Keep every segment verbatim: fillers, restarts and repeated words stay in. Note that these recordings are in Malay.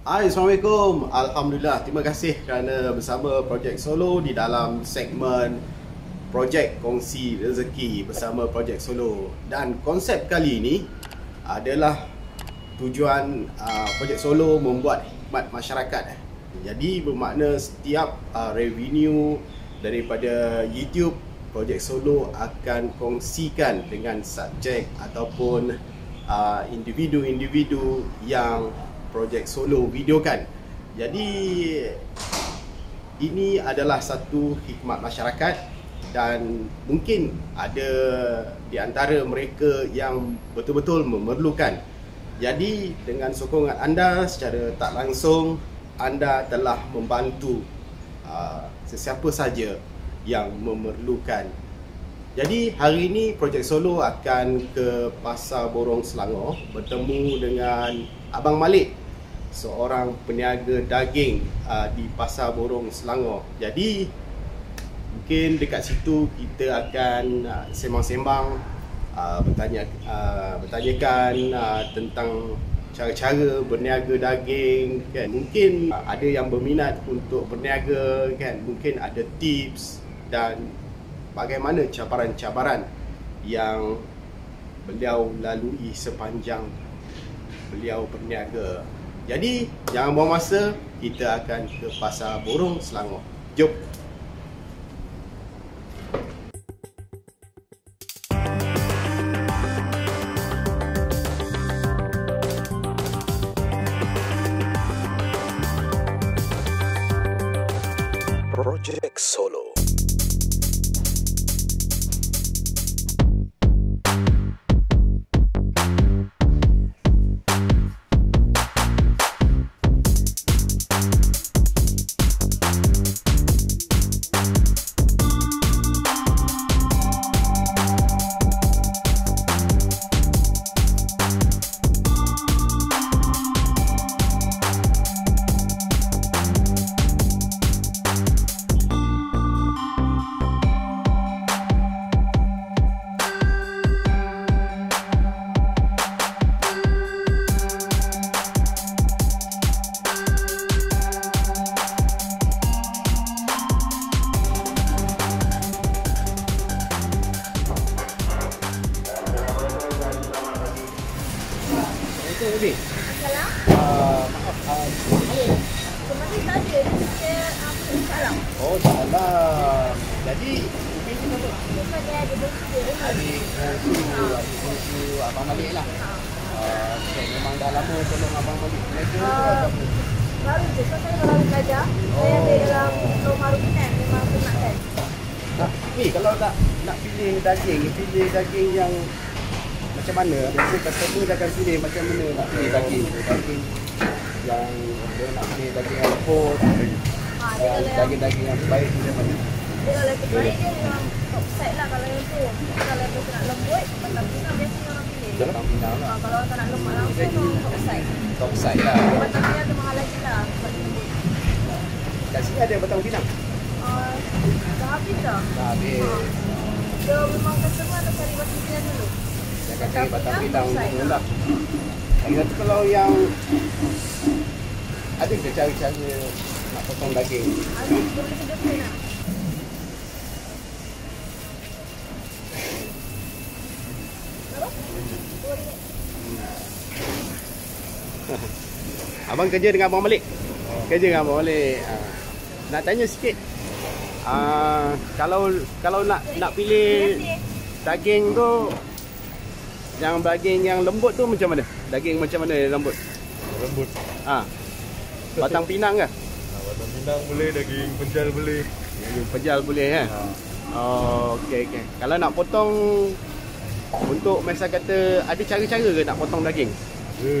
Hai, Assalamualaikum. Alhamdulillah, terima kasih kerana bersama Projek Solo di dalam segmen Projek Kongsi Rezeki bersama Projek Solo. Dan konsep kali ini adalah tujuan uh, Projek Solo membuat khidmat masyarakat. Jadi bermakna setiap uh, revenue daripada YouTube, Projek Solo akan kongsikan dengan subjek ataupun uh, individu-individu yang Projek Solo videokan. Jadi ini adalah satu khidmat masyarakat dan mungkin ada di antara mereka yang betul-betul memerlukan. Jadi dengan sokongan anda secara tak langsung, anda telah membantu uh, sesiapa saja yang memerlukan. Jadi hari ini Projek Solo akan ke Pasar Borong Selangor bertemu dengan Abang Malik, seorang peniaga daging uh, di Pasar Borong Selangor. Jadi mungkin dekat situ kita akan uh, sembang-sembang, uh, bertanya, uh, bertanyakan uh, tentang cara-cara berniaga daging, kan? Mungkin uh, ada yang berminat untuk berniaga, kan? Mungkin ada tips dan bagaimana cabaran-cabaran yang beliau lalui sepanjang beliau berniaga. Jadi jangan buang masa, kita akan ke Pasar Borong Selangor. Jom. Projek Solo. Daging, pilih daging yang macam mana? Biasa customer dia akan pilih macam mana nak pilih daging. Daging yang dia nak pilih daging yang lembut, daging-daging yang baik macam mana? Kalau lagi baik dia memang top side lah kalau yang tu. Kalau yang tu nak lembut, batang pinang biasanya orang pilih. Batang pinang lah. Kalau orang nak lemak langsung memang top side. Top side lah. Batang pinang tu mahal lagi lah. Kat sini ada batang pinang? Dah habis dah. Dah habis. Kalau memang customer nak cari batang pinang dulu. Dia akan cari batang pinang dulu lah. Tapi kalau yang ada kita cari-cari nak potong daging. Ada berdepan-depan nak. Abang kerja dengan Abang Malik? Kerja dengan Abang Malik. Nak tanya sikit. Uh, kalau kalau nak nak pilih daging tu, yang daging yang lembut tu macam mana? Daging macam mana yang lembut? Lembut. Ah. Ha. Batang pinang ke? Ha, batang pinang boleh, daging penjal boleh. Daging penjal boleh kan? Ha. Oh, okey okey. Kalau nak potong untuk misal kata ada cara-cara ke nak potong daging? Ada. Ha.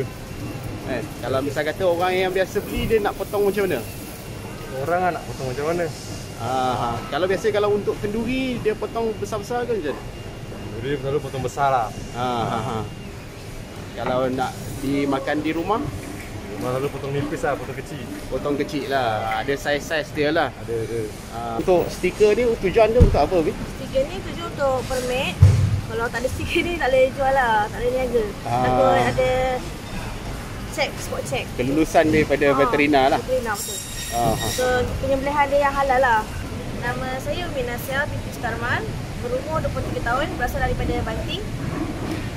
Eh, kalau misal kata orang yang biasa beli dia nak potong macam mana? Orang nak potong macam mana? Ah, kalau biasa kalau untuk kenduri dia potong besar-besar ke macam mana? Kenduri selalu potong besar lah. Ah, kalau nak dimakan di rumah? Rumah selalu potong nipis lah, potong kecil. Potong kecil lah, ada saiz-saiz dia lah. Ada, ada. Ah. Untuk stiker ni tujuan dia untuk apa? Stiker ni tujuan untuk permit. Kalau tak ada stiker ni tak boleh jual lah, tak boleh niaga. Ah. Takut ada check, spot check. Kelulusan daripada ha, veterina lah. Veterina, betul. Ah, so, penyembelihan dia yang halal lah. Nama saya Umi Nasya binti B C T R M A L, berumur dua puluh tiga tahun, berasal daripada Banting.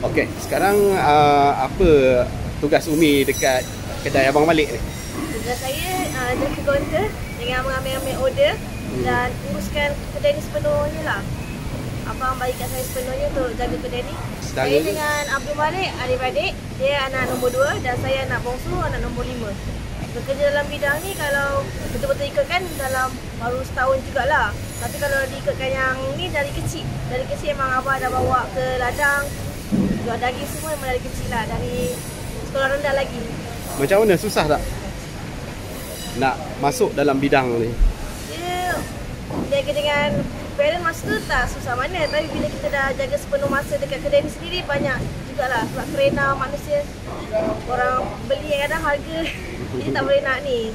Okey, sekarang uh, apa tugas Umi dekat kedai Abang Malik ni? Tugas saya uh, jaga kaunter dengan mengambil-ambil order hmm. dan uruskan kedai ni sepenuhnya lah. Abang bagi kat saya sepenuhnya tu jaga kedai ni. Sedang saya dengan Abang Malik, adik-adik. Dia anak nombor dua dan saya anak bongsu, anak nombor lima. Bekerja dalam bidang ni kalau betul-betul ikutkan dalam baru setahun jugalah. Tapi kalau diikutkan yang ni dari kecil. Dari kecil memang abang dah bawa ke ladang. Jual daging semua memang dari kecil lah. Dari sekolah rendah lagi. Macam mana? Susah tak? Nak masuk dalam bidang ni? Dia, dia dengan parent masa tu tak susah mana. Tapi bila kita dah jaga sepenuh masa dekat kedai ni sendiri, banyak jugalah. Sebab kerana manusia, orang beli kadang harga dia tak boleh nak ni.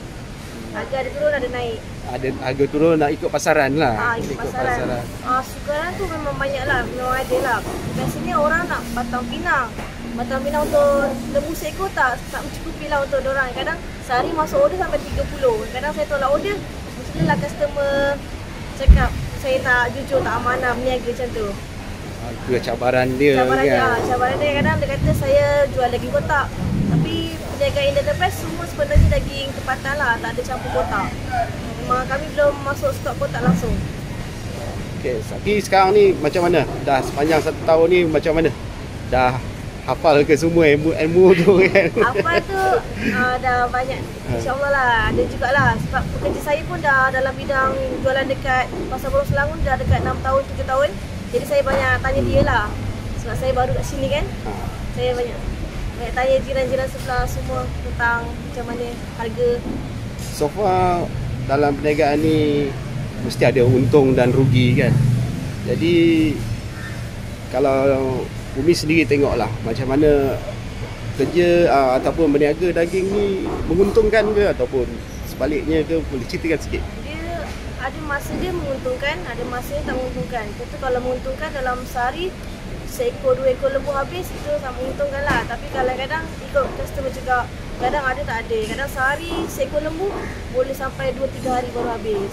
Harga ada turun, ada naik. Ada harga turun nak ikut pasaran lah. Ha, ikut, ikut pasaran. pasaran. Ah, sekarang tu memang banyak lah. Memang ada lah. Biasanya orang nak batang pinang. Batang pinang untuk lembu seekor tak, tak mencukupi lah untuk dorang. Kadang sehari masuk order sampai tiga puluh. Kadang saya tolak order, maksudnya lah customer cakap saya tak jujur, tak amanah berniaga macam tu. Itu cabaran dia. Cabaran dia. Kan? Cabaran dia kadang dia kata saya jual daging kotak. Tapi penjaga Indah The Best semua sebenarnya daging tempatan lah. Tak ada campur kotak. Memang kami belum masuk stok kotak langsung. Okay, Saki sekarang ni macam mana? Dah sepanjang satu tahun ni macam mana? Dah hafal ke semua ilmu-ilmu tu kan? Hafal tu uh, dah banyak. InsyaAllah lah. Ada jugalah. Sebab pekerja saya pun dah dalam bidang jualan dekat Pasar Borong Selangor dah dekat enam tahun, tujuh tahun. Jadi saya banyak tanya dia lah. Sebab saya baru kat sini kan. Ha. Saya banyak banyak tanya jiran-jiran sebelah semua tentang macam mana harga. So far dalam perniagaan ni mesti ada untung dan rugi kan. Jadi kalau Umi sendiri tengoklah macam mana kerja uh, ataupun berniaga daging ni menguntungkan ke ataupun sebaliknya ke, boleh ceritakan sikit? Ada masa dia menguntungkan, ada masa dia tak menguntungkan. Itu kalau menguntungkan dalam sehari seekor dua ekor lembu habis itu tak menguntungkan lah. Tapi kalau kadang ikut customer juga, kadang ada tak ada. Kadang sehari seekor lembu boleh sampai dua tiga hari baru habis.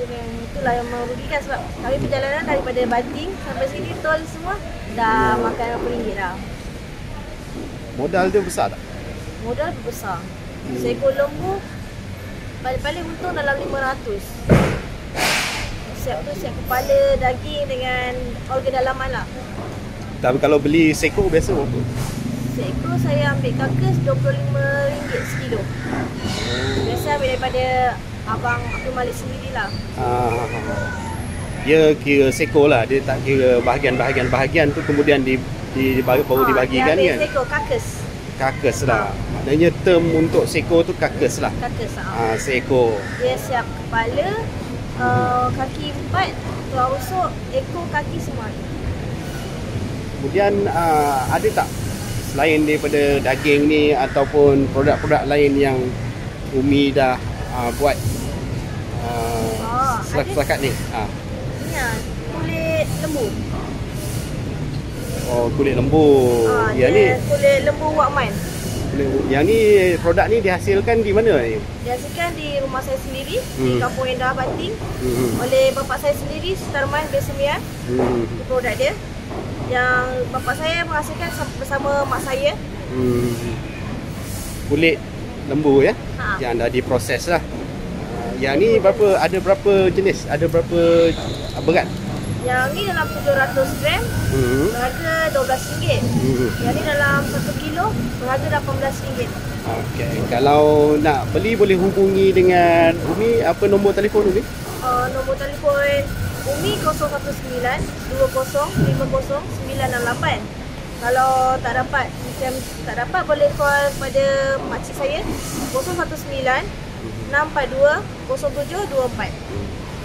Itulah yang merugikan sebab kami perjalanan daripada Banting sampai sini tol semua dah makan RM enam puluh dah. Modal dia besar tak? Modal besar. Seekor lembu paling-paling untung dalam lima ratus. Siap tu siap kepala, daging dengan organ dalaman lah. Tapi kalau beli seekor biasa berapa? Seekor saya ambil kakas dua puluh lima ringgit sekilo. Biasa ambil daripada Abang Abang Malik sendiri lah. Ah, dia kira seekor lah. Dia tak kira bahagian-bahagian-bahagian tu kemudian di, di, baru ha, dibagikan kan? Dia ambil seekor, kakas. Kakas lah. Ha. Maknanya term untuk seekor tu kakas lah. Kakas lah. Ha, seekor. Dia siap kepala, uh, kaki empat, tulang rusuk, ekor, kaki semua. Kemudian uh, ada tak selain daripada daging ni ataupun produk-produk lain yang Umi dah uh, buat uh, oh, setakat ni? Ha. Ya, kulit lembu. Oh, kulit lembu. Ah, ya ni. Kulit lembu wakman. Yang ni produk ni dihasilkan di mana ni? Dihasilkan di rumah saya sendiri hmm. di Kampung Indah Banting hmm. oleh bapak saya sendiri Tarmiz bin Semian. Hmm. Itu produk dia. Yang bapak saya menghasilkan bersama mak saya. Hmm. Kulit lembu ya. Ha. Yang dah diproses lah. Yang ni berapa ada berapa jenis? Ada berapa berat? Yang ni dalam tujuh ratus gram, hmm. berharga dua belas ringgit. Hmm. Yang ni dalam satu kilo, berharga lapan belas ringgit. Okey, kalau nak beli boleh hubungi dengan Umi. Apa nombor telefon Umi? Uh, nombor telefon Umi kosong satu sembilan, dua kosong, lima kosong, sembilan enam lapan. Kalau tak dapat, macam tak dapat boleh call pada makcik saya kosong satu sembilan, enam empat dua, kosong tujuh dua empat.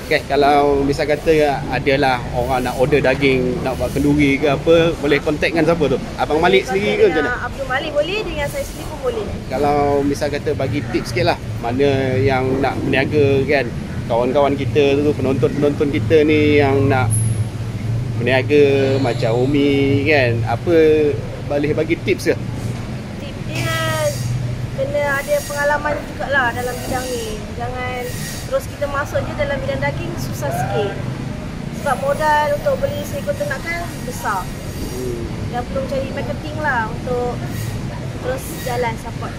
Okay, kalau misal kata adalah orang nak order daging, nak buat kenduri ke apa, boleh contact dengan siapa tu? Abang Malik sendiri ke macam mana? Abang Malik boleh, dengan saya sendiri pun boleh. Kalau misal kata bagi tips sikit lah, mana yang nak berniaga kan, kawan-kawan kita tu, penonton-penonton kita ni yang nak berniaga macam Umi kan, apa boleh bagi tips ke? Tip dia ada pengalaman juga lah dalam bidang ni. Jangan terus kita masuk je dalam bidang daging, susah sikit. Sebab modal untuk beli seekor ternakan besar. Dan perlu cari marketing lah untuk terus jalan support.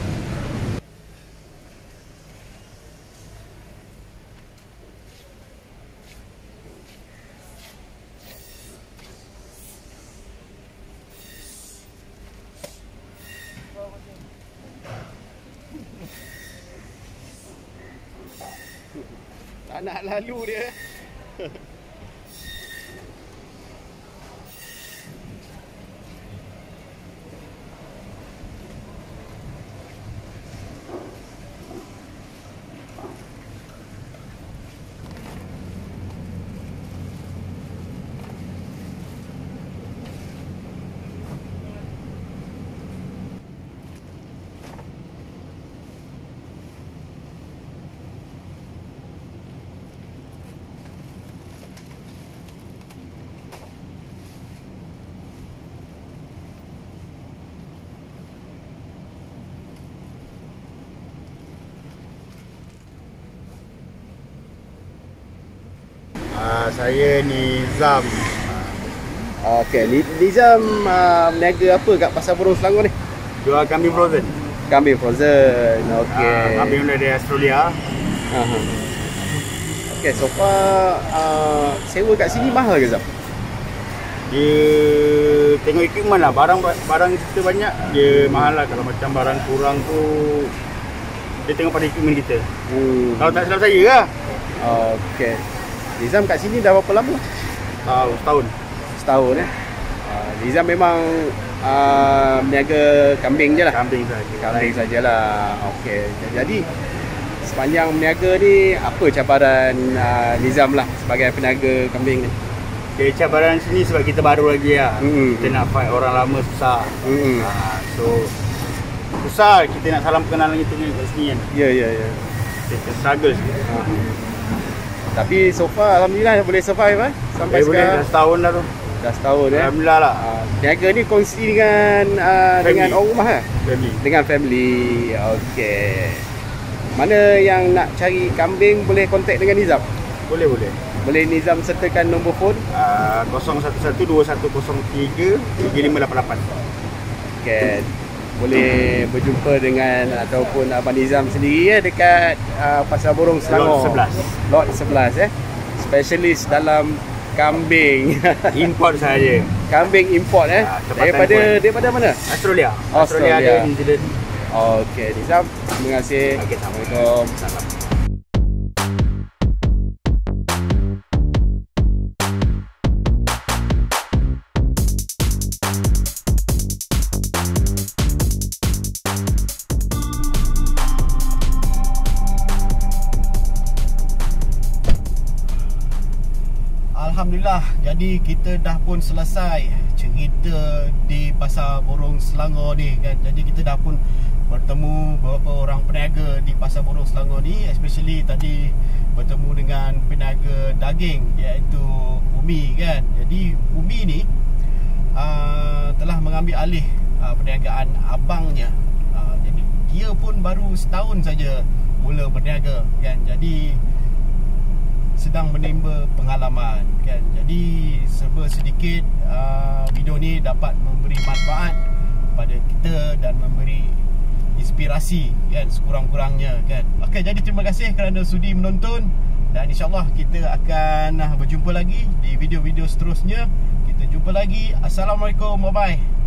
Tak nak lalu dia. Saya Nizam. Okey, Nizam uh, meniaga apa kat Pasar Borong Selangor ni? Jual kambing frozen. Kambing frozen. Okey. Uh, kambing dari Australia. Ha. Uh-huh. Okey, so far uh, sewa kat sini mahal ke, Zam? Dia tengok equipment lah, barang barang kita banyak, dia mahal lah. Kalau macam barang kurang tu dia tengok pada equipment kita. Hmm. Kalau tak silap saya lah. Okey. Nizam kat sini dah berapa lama? Uh, setahun. Setahun eh? Uh, Nizam memang uh, meniaga kambing je lah? Kambing sahaja. Kambing sahajalah. Okey. Jadi sepanjang meniaga ni, apa cabaran uh, Nizam lah sebagai peniaga kambing ni? Okay, cabaran sini sebab kita baru lagi lah. Mm-hmm. Kita nak fight orang lama susah. Mm-hmm. uh, So susah kita nak salam perkenalan kita ni kat sini kan? Ya, ya, ya. Kita struggle sikit. Uh-huh. Tapi so far alhamdulillah boleh survive eh? Sampai eh, sekarang. Boleh, dah setahun dah tu. Dah setahun eh. Alhamdulillah lah. Niaga ni kongsi dengan uh, dengan orang rumah eh? Family. Dengan family. Okey. Mana yang nak cari kambing boleh contact dengan Nizam. Boleh boleh. Boleh Nizam sertakan nombor phone uh, kosong satu satu dua satu kosong tiga tiga lima lapan lapan. Okey. Boleh berjumpa dengan ataupun Abang Nizam sendiri ya, dekat uh, Pasar Borong Selangor Lot sebelas Lot sebelas eh. Spesialis dalam kambing import saja. Kambing import eh ya, daripada import. Daripada mana? Australia. Australia, Australia dan New Zealand. Okey Nizam, terima kasih. Okay, Assalamualaikum. Salam. Alhamdulillah, jadi kita dah pun selesai cerita di Pasar Borong Selangor ni kan. Jadi kita dah pun bertemu beberapa orang peniaga di Pasar Borong Selangor ni, especially tadi bertemu dengan peniaga daging iaitu Umi kan. Jadi Umi ni uh, telah mengambil alih uh, perniagaan abangnya. Uh, jadi dia pun baru setahun saja mula berniaga kan. Jadi sedang menimba pengalaman kan. Jadi serba sedikit uh, video ni dapat memberi manfaat kepada kita dan memberi inspirasi kan, sekurang-kurangnya kan. Okey, jadi terima kasih kerana sudi menonton dan insyaAllah kita akan berjumpa lagi di video-video seterusnya. Kita jumpa lagi. Assalamualaikum. Bye-bye.